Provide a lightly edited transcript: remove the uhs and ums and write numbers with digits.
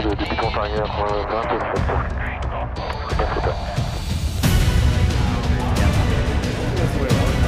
c'est le débutant arrière 27.